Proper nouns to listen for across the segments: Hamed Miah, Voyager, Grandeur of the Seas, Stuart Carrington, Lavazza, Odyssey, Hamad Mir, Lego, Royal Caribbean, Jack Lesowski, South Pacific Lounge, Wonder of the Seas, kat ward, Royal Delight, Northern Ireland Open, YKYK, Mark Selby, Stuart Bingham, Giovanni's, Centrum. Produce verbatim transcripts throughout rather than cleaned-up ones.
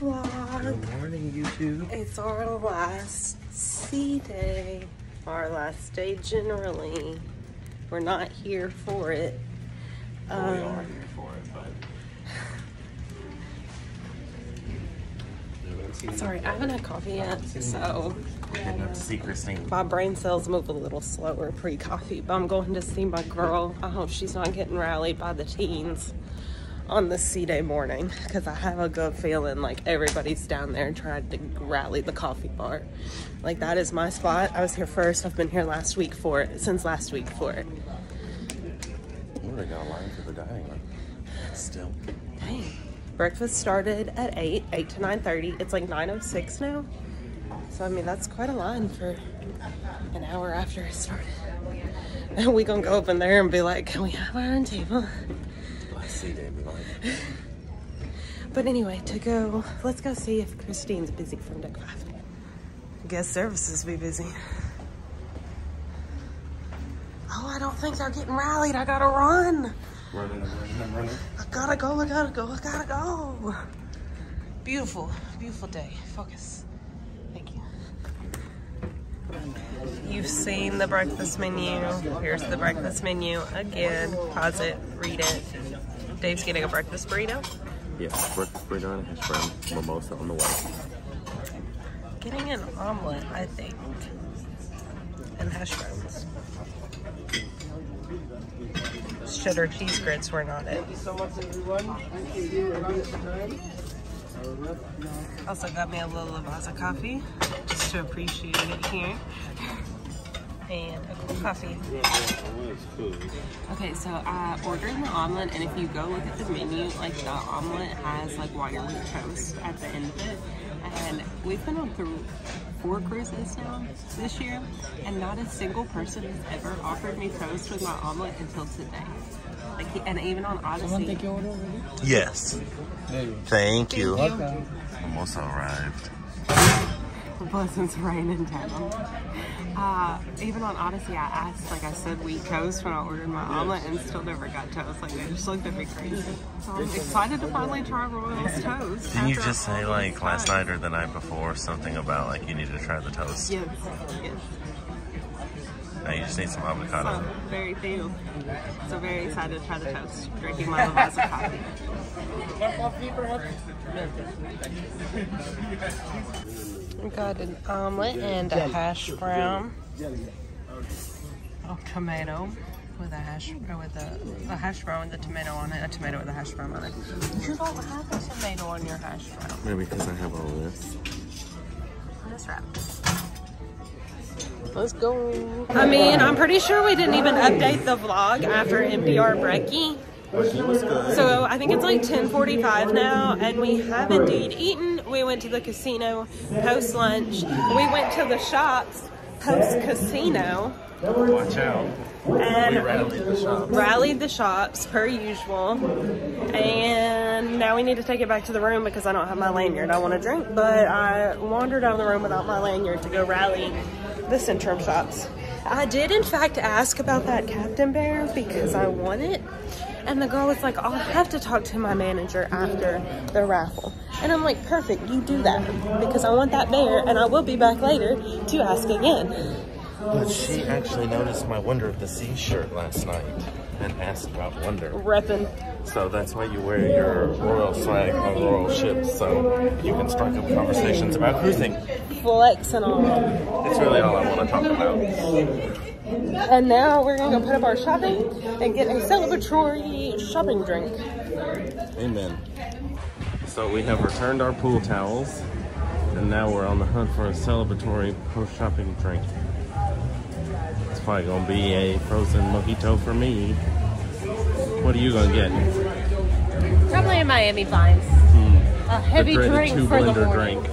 vlog. Good morning, YouTube. It's our last sea day, our last day generally. We're not here for it. Well, um, we are here for it, but... Sorry, I haven't had coffee yet, so... Getting up secret thing. My brain cells move a little slower pre-coffee, but I'm going to see my girl. I hope she's not getting rallied by the teens on the sea day morning, because I have a good feeling like everybody's down there trying to rally the coffee bar. Like, that is my spot. I was here first. I've been here last week for it, since last week for it. We already got a line for the dining room. Still. Dang. Breakfast started at eight, eight to nine thirty. It's like nine oh six now. So I mean, that's quite a line for an hour after it started. And we gonna go up in there and be like, can we have our own table? Sea day, but anyway, to go, let's go see if Christine's busy from deck five. Guest services be busy. Oh, I don't think they're getting rallied. I gotta run. Running, I'm running, I'm running. I gotta go, I gotta go, I gotta go. Beautiful, beautiful day. Focus. Thank you. You've seen the breakfast menu. Here's the breakfast menu again. Pause it, read it. Dave's getting a breakfast burrito? Yes, breakfast burrito and hash brown, mimosa on the way. Getting an omelet, I think. And hash browns. Cheddar cheese grits were not it. Thank you so much, everyone. Thank you around this time. Also got me a little Lavazza coffee, just to appreciate it here. And a cool coffee. Okay, so I ordered the omelet, and if you go look at the menu, like the omelet has like wild toast at the end of it. And we've been on through four cruises now this year, and not a single person has ever offered me toast with my omelet until today. Like he, and even on Odyssey. Yes. Thank you. Almost arrived. Blessings rain in town. Uh, even on Odyssey, I asked, like I said, wheat toast when I ordered my omelet, and still never got toast. Like, they just looked at me crazy. So I'm excited to finally try Royal's toast. Didn't you just say, like, last night or the night before, something about, like, you need to try the toast? Yes, yes. Now you just need some avocado. So, very few. So very excited to try the toast. Drinking my Lavazza coffee. I got an omelet and a hash brown. A tomato with a hash or with a, a hash brown with a tomato on it. A tomato with a hash brown on it. You don't have a tomato on your hash brown. Maybe because I have all this. Let's wrap. Let's go. I mean, I'm pretty sure we didn't even update the vlog after N P R brekkie. So I think it's like ten forty-five now, and we have indeed eaten. We went to the casino post lunch. We went to the shops post casino. Watch out. And we rallied the shops. Rallied the shops per usual. And now we need to take it back to the room because I don't have my lanyard. I want to drink, but I wandered out of the room without my lanyard to go rally the Centrum shops. I did in fact ask about that Captain Bear because I want it, and the girl was like, I'll have to talk to my manager after the raffle. And I'm like, perfect, you do that, because I want that bear, and I will be back later to ask again. But she actually noticed my Wonder of the Seas shirt last night and asked about Wonder. Reppin'. So that's why you wear your royal swag on royal ships, so you can strike up conversations about cruising. Flex and all. It's really all I want to talk about. And now we're going to go put up our shopping and get a celebratory shopping drink. Amen. So we have returned our pool towels, and now we're on the hunt for a celebratory post-shopping drink. It's probably going to be a frozen mojito for me. What are you going to get? Probably a Miami Vice. Hmm. A heavy drink for the morning. Drink.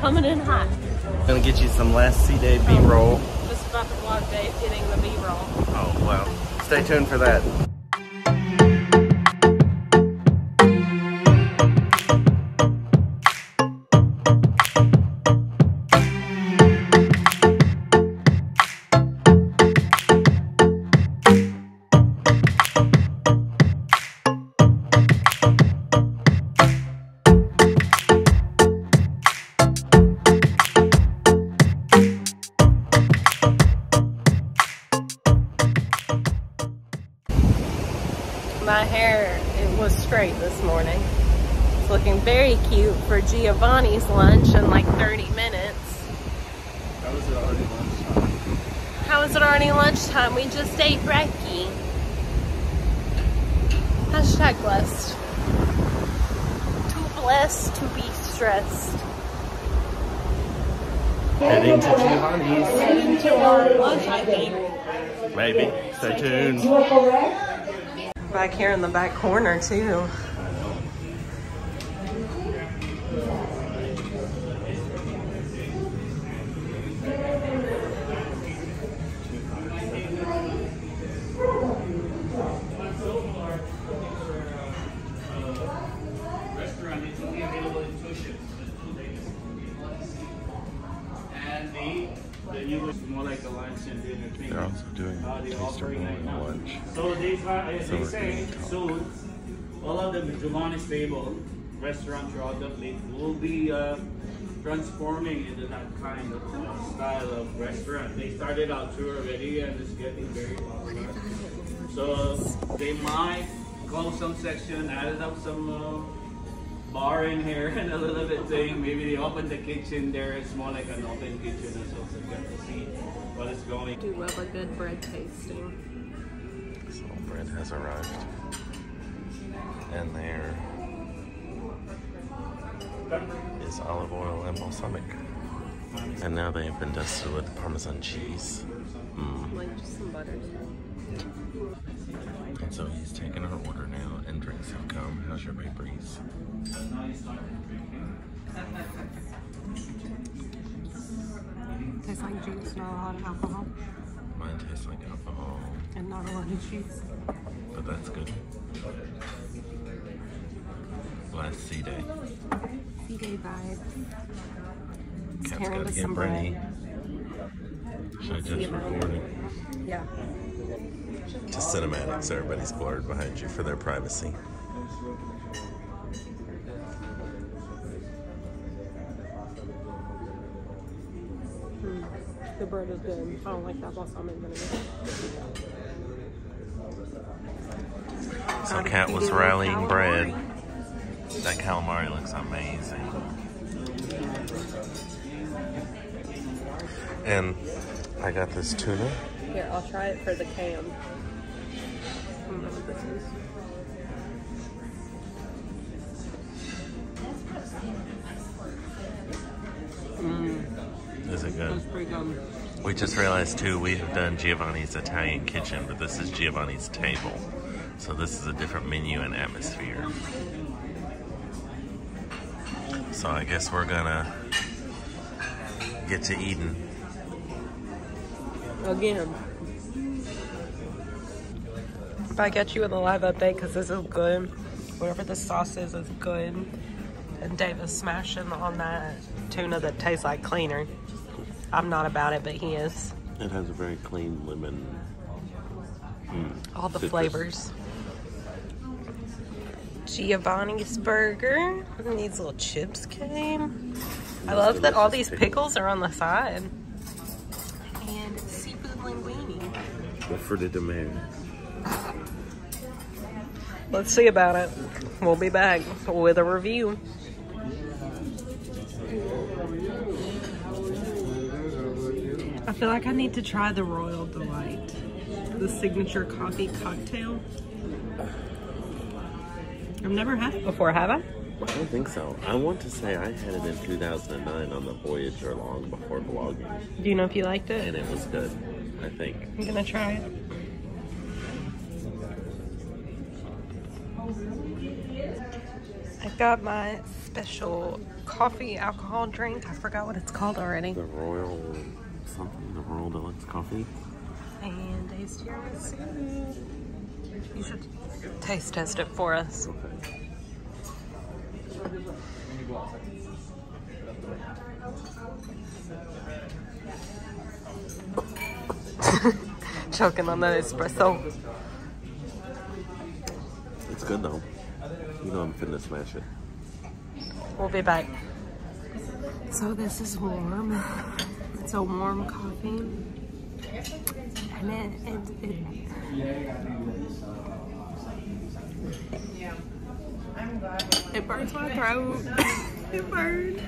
Coming in hot. Going to get you some last sea day B-roll. Just about to vlog Dave getting the B-roll. Oh, wow. Stay tuned for that. My hair, it was straight this morning. It's looking very cute for Giovanni's lunch in like thirty minutes. How is it already lunchtime? How is it already lunchtime? We just ate brekkie. Hashtag blessed. Too blessed to be stressed. Heading to Giovanni's. Heading to our lunch, I think. Maybe. Stay tuned. Back here in the back corner too. They're also doing a taster bowl and lunch. So they, as they say, soon, all of the Giovanni's stable restaurants throughout the place will be uh, transforming into that kind of uh, style of restaurant. They started out too already and it's getting very popular. So they might close some section, added up some uh, bar in here and a little bit thing. Maybe they open the kitchen there. It's more like an open kitchen as well, so you get to see. But it's going. Do love a good bread tasting. This little bread has arrived. And there is olive oil and balsamic. And now they have been dusted with Parmesan cheese. Mm. Like just some butter. And so he's taking our order now and drinks have come. How's your bay breeze? Tastes like juice, not a lot of alcohol. Mine tastes like alcohol. And not a lot of cheese. But that's good. Last sea day. Sea day vibe. Cat's got to get Brittany. Should I just record it? Yeah. To cinematics, so everybody's blurred behind you for their privacy. The bread is good. I don't like that balsamic vinegar. So Kat was rallying bread. That calamari looks amazing. And I got this tuna. Here, I'll try it for the cam. I don't know what this is. Is it good? That's pretty good. We just realized too, we have done Giovanni's Italian kitchen, but this is Giovanni's table. So this is a different menu and atmosphere. So I guess we're gonna get to eating. Again. If I get you with a live update, because this is good. Whatever the sauce is, is good. And Dave is smashing on that tuna that tastes like cleaner. I'm not about it, but he is. It has a very clean lemon. Mm, All the citrus. Flavors. Giovanni's burger. And these little chips came. I love that all these pickles. pickles are on the side. And seafood linguine. For the demand. Let's see about it. We'll be back with a review. I feel like I need to try the Royal Delight, the signature coffee cocktail. I've never had it before, have I? I don't think so. I want to say I had it in two thousand nine on the Voyager long before vlogging. Do you know if you liked it? And it was good, I think. I'm gonna try it. I got my special coffee alcohol drink. I forgot what it's called already. The Royal... something, the Royal Deluxe coffee. And taste tiramisu. You should taste test it for us. Okay. Choking on that espresso. It's good though. You know I'm finna smash it. We'll be back. So this is warm. It's a warm coffee, and it, it, it, It burns my throat. It burns.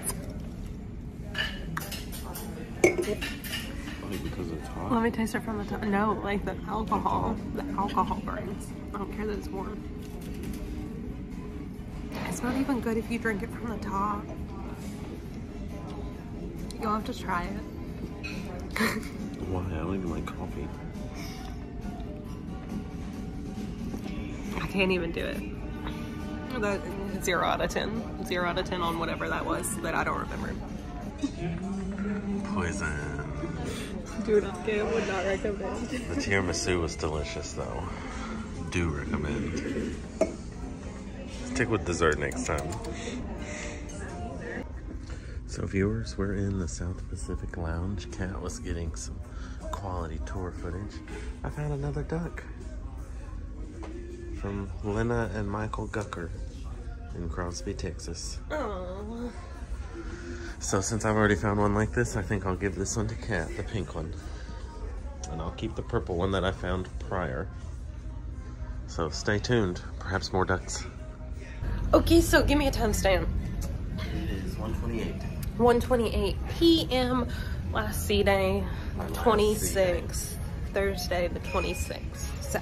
Like because it's hot. Let me taste it from the top. No, like the alcohol. The alcohol burns. I don't care that it's warm. It's not even good if you drink it from the top. You'll have to try it. Why? I don't even like coffee. I can't even do it. That zero out of ten. Zero out of ten on whatever that was that I don't remember. Poison. Do not get, would not recommend. The tiramisu was delicious though. Do recommend. Stick with dessert next time. So viewers, we're in the South Pacific Lounge. Kat was getting some quality tour footage. I found another duck. From Lena and Michael Gucker in Crosby, Texas. Aww. So since I've already found one like this, I think I'll give this one to Kat, the pink one. And I'll keep the purple one that I found prior. So stay tuned, perhaps more ducks. Okay, so give me a timestamp. It is one twenty-eight. one twenty-eight p m Last sea day, twenty-sixth. Thursday the twenty-sixth. So.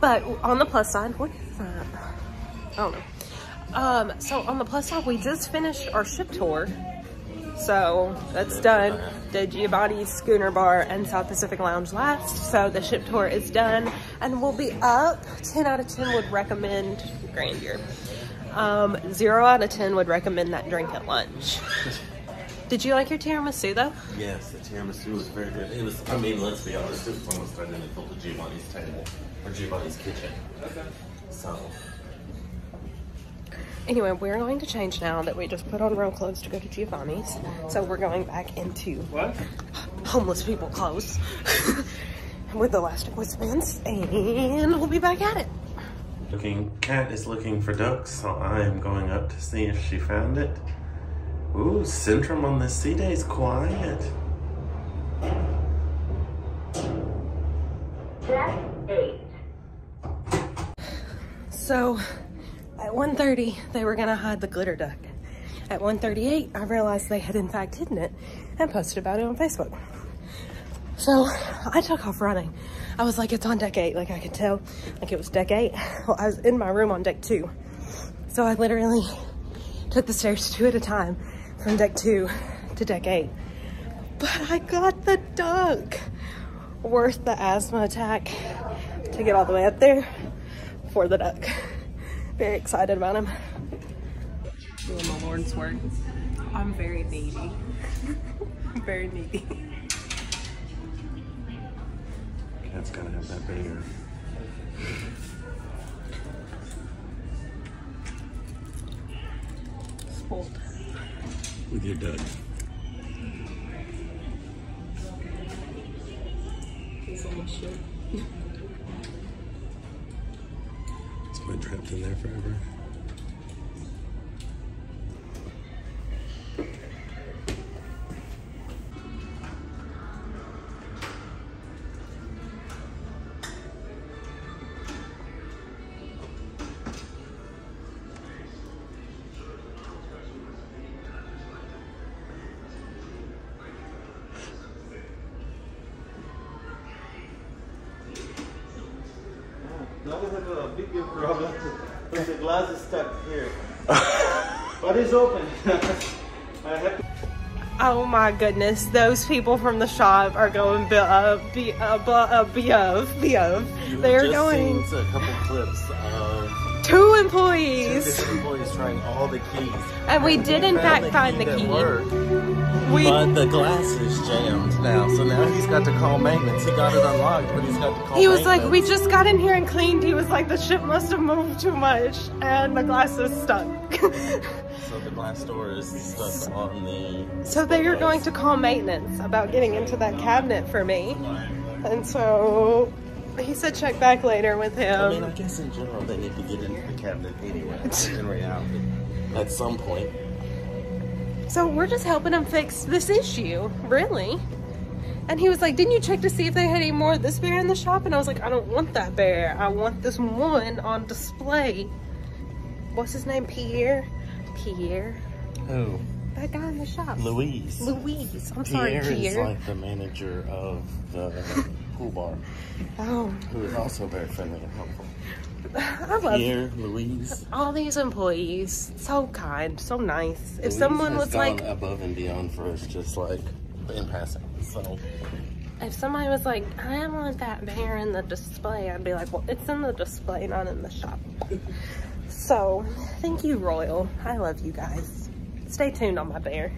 But on the plus side, what is that? I don't know. Um, so on the plus side, we just finished our ship tour. So that's done. Did Giovanni's, Schooner Bar, and South Pacific Lounge last. So the ship tour is done and we'll be up. ten out of ten would recommend Grandeur. Um, zero out of ten would recommend that drink at lunch. Did you like your tiramisu though? Yes, the tiramisu was very good. It was, I mean, let's be honest, it was almost identical to Giovanni's table. Or Giovanni's kitchen. So. Anyway, we're going to change now that we just put on real clothes to go to Giovanni's. So we're going back into what? Homeless people clothes with elastic waistbands, and we'll be back at it. Looking, Kat is looking for ducks, so I am going up to see if she found it. Ooh, Centrum on this sea day is quiet. Deck eight. So at one thirty, they were gonna hide the glitter duck. At one thirty-eight, I realized they had in fact hidden it and posted about it on Facebook. So I took off running. I was like, it's on deck eight. Like I could tell, like it was deck eight. Well, I was in my room on deck two. So I literally took the stairs two at a time from deck two to deck eight. But I got the duck. Worth the asthma attack to get all the way up there for the duck. Very excited about him. Oh my Lord's word. I'm very needy. I'm very needy. Cat's gotta have that banger. Spoiled. With your duck. He's on my ship. Been trapped in there forever. Now we have a bigger problem, because the glass is stuck here. But it's open. I have to... Oh my goodness, those people from the shop are going be of, be of, be of, be of. They're just going... Seen a couple clips of... Two employees! Two employees trying all the keys. And we did in fact find the key. We... But the glass is jammed now, so now he's got to call maintenance. He got it unlocked, but he's got to call He was like, we just got in here and cleaned. He was like, the ship must have moved too much, and the glass is stuck. So the glass door is stuck on the... So they are going to call maintenance about getting into that cabinet for me. And so he said check back later with him. I mean, I guess in general they need to get into the cabinet anyway, in reality, at some point. So we're just helping him fix this issue, really. And he was like, didn't you check to see if they had any more of this bear in the shop? And I was like, I don't want that bear. I want this one on display. what's his name? Pierre? Pierre? Who? That guy in the shop. Louise. Louise. I'm Pierre sorry, Pierre. Pierre is like the manager of the pool bar. Oh. Who is also very friendly and helpful. I love Pierre, Louise. All these employees. So kind. So nice. Louise if someone was like above and beyond for us, just like in passing. So if somebody was like, I want that bear in the display, I'd be like, well, it's in the display, not in the shop. So, thank you, Royal. I love you guys. Stay tuned on my bear.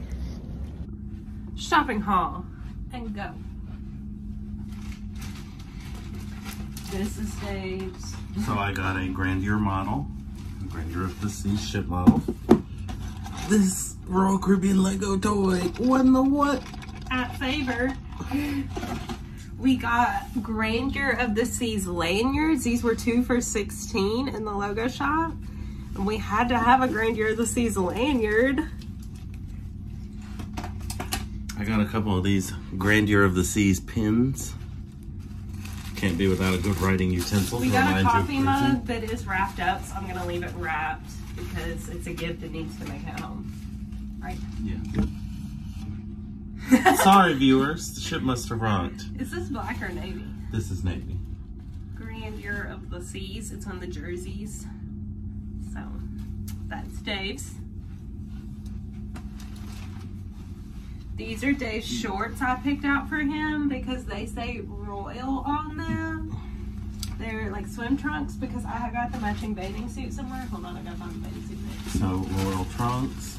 Shopping haul and go. This is Dave's. So I got a Grandeur model, a Grandeur of the Seas ship model. This Royal Caribbean Lego toy won the what? At Favor. We got Grandeur of the Seas lanyards. These were two for sixteen in the logo shop. And we had to have a Grandeur of the Seas lanyard. I got a couple of these Grandeur of the Seas pins. Can't be without a good writing utensil. We got a coffee mug that is wrapped up, so I'm gonna leave it wrapped because it's a gift that needs to make it home. Right? Yeah. Sorry, viewers. The ship must have rocked. Is this black or navy? This is navy. Grandeur of the Seas. It's on the jerseys. So, that's Dave's. These are Dave's shorts I picked out for him because they say Royal on them. They're like swim trunks because I got the matching bathing suit somewhere. Hold on, I gotta find the bathing suit next. So, Royal trunks.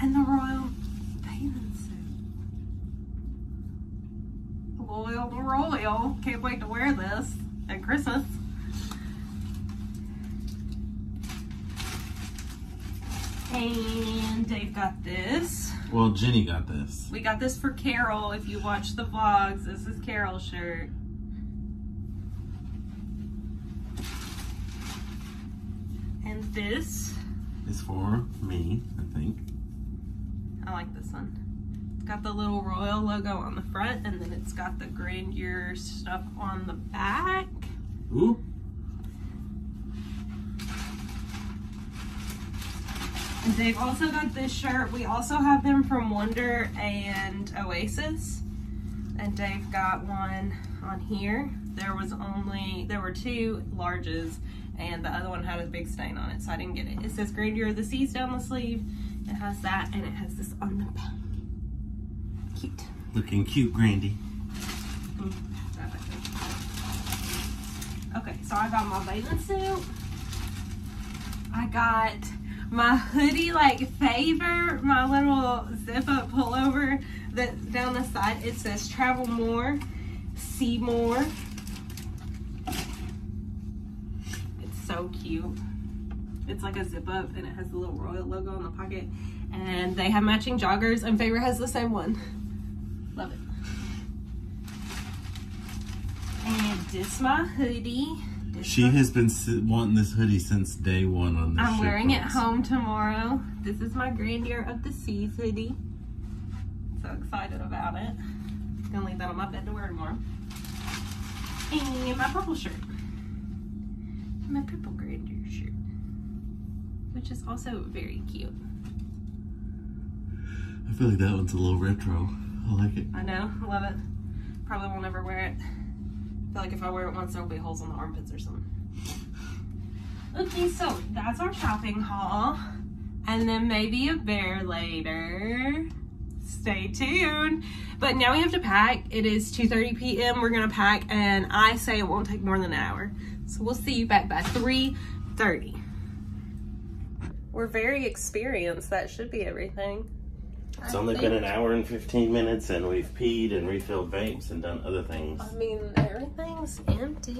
And the Royal bathing suit. Loyal to Royal. Can't wait to wear this at Christmas. And Dave got this. Well, Jenny got this. We got this for Carol. If you watch the vlogs, this is Carol's shirt. And this is for me, I think. I like this one. It's got the little Royal logo on the front, and then it's got the Grandeur stuff on the back. Ooh. And they've also got this shirt. We also have them from Wonder and Oasis. And Dave got one on here. There was only, there were two larges, and the other one had a big stain on it, so I didn't get it. It says Grandeur of the Seas down the sleeve. It has that, and it has this on the back. Cute. Looking cute, Grandy. Okay, so I got my bathing suit. I got my hoodie, like Favor, my little zip-up pullover that's down the side. It says travel more, see more. It's so cute. It's like a zip up, and it has the little Royal logo on the pocket, and they have matching joggers, and Favor has the same one. Love it. And this my hoodie. This she my has been wanting this hoodie since day one on this I'm wearing box. It home tomorrow. This is my Grandeur of the Seas hoodie. So excited about it. I'm gonna leave that on my bed to wear tomorrow. And my purple shirt. My purple Grandeur shirt. Which is also very cute. I feel like that one's a little retro. I like it. I know. I love it. Probably won't ever wear it. I feel like if I wear it once, there'll be holes on the armpits or something. Okay, so that's our shopping haul. And then maybe a bear later. Stay tuned. But now we have to pack. It is two thirty p m We're going to pack, and I say it won't take more than an hour. So we'll see you back by three thirty. We're very experienced. That should be everything. It's I only think. been an hour and fifteen minutes, and we've peed and refilled vapes and done other things. I mean, everything's empty.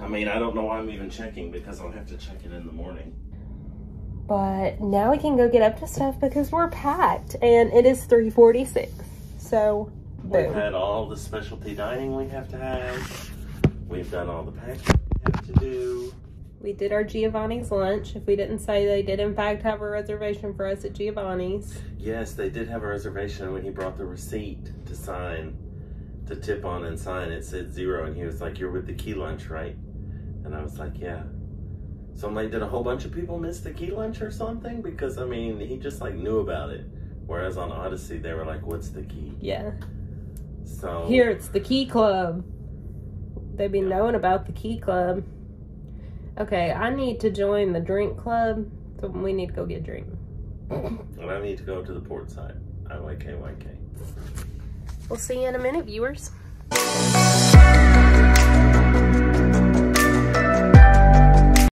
I mean, I don't know why I'm even checking, because I'll have to check it in the morning. But now we can go get up to stuff because we're packed, and it is three forty-six. So, boom. We've had all the specialty dining we have to have. We've done all the packing we have to do. We did our Giovanni's lunch. If we didn't say, they did in fact have a reservation for us at Giovanni's. Yes, they did have a reservation. When he brought the receipt to sign, to tip on and sign, it said zero, and he was like, "You're with the key lunch, right?" And I was like, yeah. So I'm like, did a whole bunch of people miss the key lunch or something? Because, I mean, he just, like, knew about it. Whereas on Odyssey, they were like, what's the key? Yeah. So here, it's the key club. They've been yeah. knowing about the key club. Okay, I need to join the drink club. So we need to go get a drink. And I need to go to the port side. I Y K Y K. We'll see you in a minute, viewers.